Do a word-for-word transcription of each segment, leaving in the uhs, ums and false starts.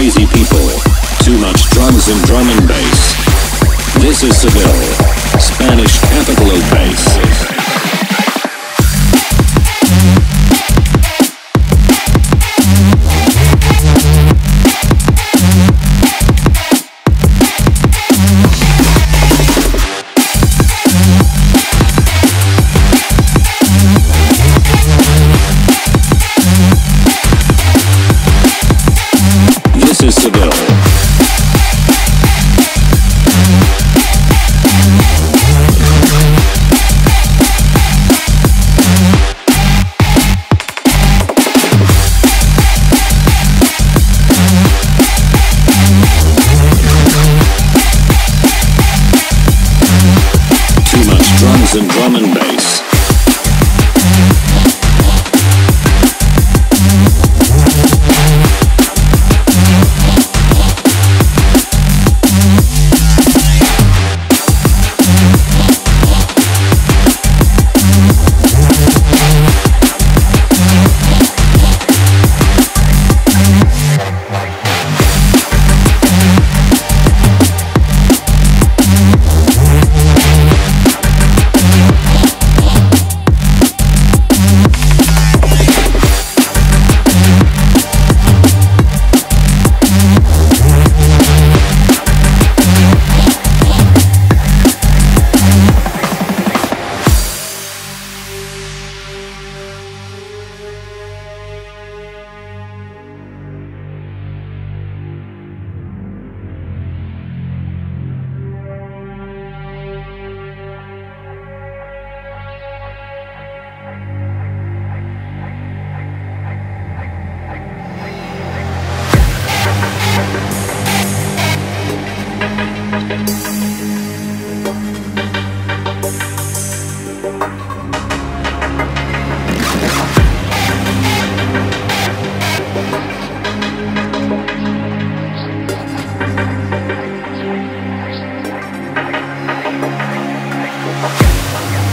crazy people, too much drums and drum and bass. This is Seville, Spanish capital of bass. And drum and bass.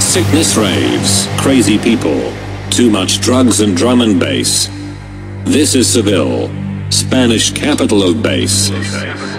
Sickness raves, crazy people, too much drugs and drum and bass. This is Seville, Spanish capital of bass.